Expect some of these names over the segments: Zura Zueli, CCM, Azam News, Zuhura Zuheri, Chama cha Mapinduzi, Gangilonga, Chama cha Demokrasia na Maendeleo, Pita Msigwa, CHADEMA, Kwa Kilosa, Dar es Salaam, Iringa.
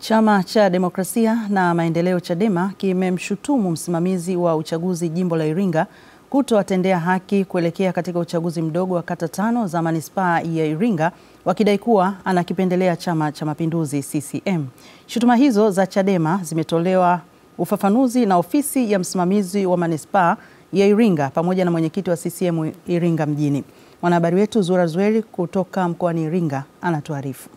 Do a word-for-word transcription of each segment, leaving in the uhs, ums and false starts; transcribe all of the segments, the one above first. Chama cha Demokrasia na Maendeleo CHADEMA kimemshutumu msimamizi wa uchaguzi jimbo la Iringa kutowatendea haki kuelekea katika uchaguzi mdogo wa kata tano za manispaa ya Iringa, wakidai kuwa anakipendelea Chama cha Mapinduzi C C M. Shutuma hizo za CHADEMA zimetolewa ufafanuzi na ofisi ya msimamizi wa manispaa ya Iringa pamoja na mwenyekiti wa C C M Iringa mjini. Mwanahabari wetu Zura Zueli kutoka mkoani Iringa anatuarifu.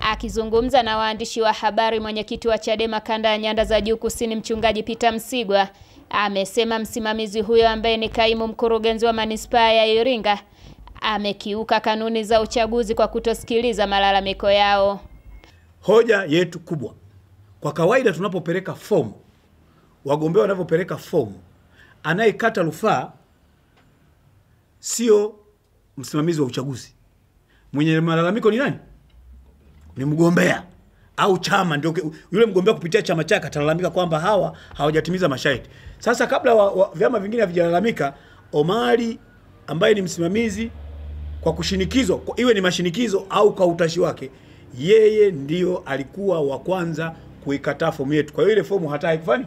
Akizungumza na waandishi wa habari, mwenyekiti wa CHADEMA kanda ya Nyanda za Juu Kusini mchungaji Pita Msigwa amesema msimamizi huyo ambaye ni kaimu mkurugenzi wa manispaa ya Iringa amekiuka kanuni za uchaguzi kwa kutosikiliza malalamiko yao. Hoja yetu kubwa, kwa kawaida tunapopeleka fomu, wagombea wanapopeleka fomu, anayekata rufaa sio msimamizi wa uchaguzi. Mwenye malalamiko ni nani? Ni mgombea au chama, ndio yule mgombea kupitia chama chake atalalamika kwamba hawa hawajatimiza masharti. Sasa kabla wa, wa, vyama vingine havijalalamika, Omari ambaye ni msimamizi, kwa kushinikizwa, kwa iwe ni mashinikizo au kwa utashi wake, yeye ndio alikuwa wa kwanza kuikataa fomu yetu. Kwa hiyo ile fomu hata haikufani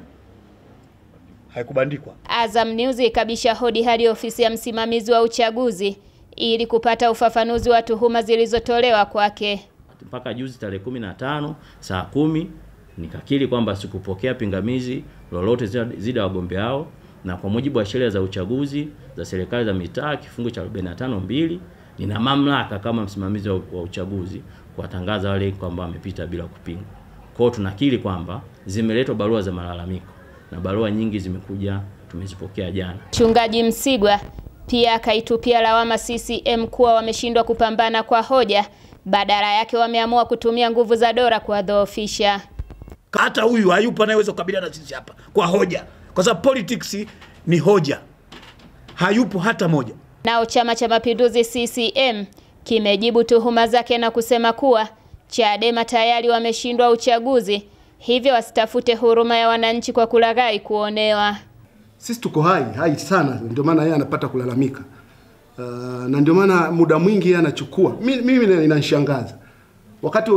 haikubandikwa. Azam News ikabisha hodi hadi ofisi ya msimamizi wa uchaguzi ili kupata ufafanuzi wa tuhuma zilizotolewa kwake. Mpaka juzi tarehe kumi na tano saa kumi nikakiri kwamba sikupokea pingamizi lolote zidi ya wagombea hao, na kwa mujibu wa sheria za uchaguzi za serikali za mitaa kifungu cha arobaini na tano mbili nina mamlaka kama msimamizi wa uchaguzi kuwatangaza wale kwamba wamepita bila kupinga. Kwao tunakiri kwamba zimeletwa barua za malalamiko na barua nyingi zimekuja, tumezipokea jana. Mchungaji Msigwa pia akaitupia lawama C C M kuwa wameshindwa kupambana kwa hoja, badala yake wameamua kutumia nguvu za dola kuwadhoofisha. Hata huyu hayupo anayeweza kukabiliana na sisi hapa kwa hoja, kwa sababu politics ni hoja, hayupo hata moja. Nao Chama cha Mapinduzi C C M kimejibu tuhuma zake na kusema kuwa CHADEMA tayari wameshindwa uchaguzi, hivyo wasitafute huruma ya wananchi kwa kulaghai kuonewa. Sisi tuko hai, hai sana, ndio maana yeye anapata kulalamika. Uh, na ndio maana muda mwingi anachukua. Mimi, mimi ninanishangaza. Wakati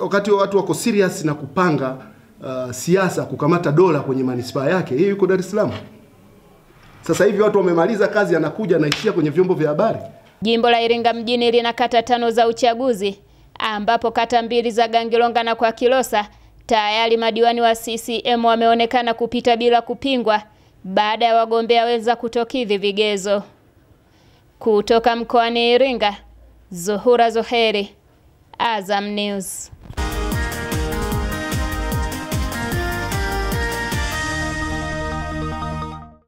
wakati watu wako serious na kupanga uh, siasa, kukamata dola kwenye manispaa yake, yeye yuko Dar es Salaam. Sasa hivi watu wamemaliza kazi, anakuja anaishia kwenye vyombo vya habari. Jimbo la Iringa mjini lina kata tano za uchaguzi, ambapo kata mbili za Gangilonga na Kwa Kilosa tayari madiwani wa C C M wameonekana kupita bila kupingwa baada ya wagombea wenza kutokidhi vigezo. Kutoka mkoani Iringa, Zuhura Zuheri, Azam News.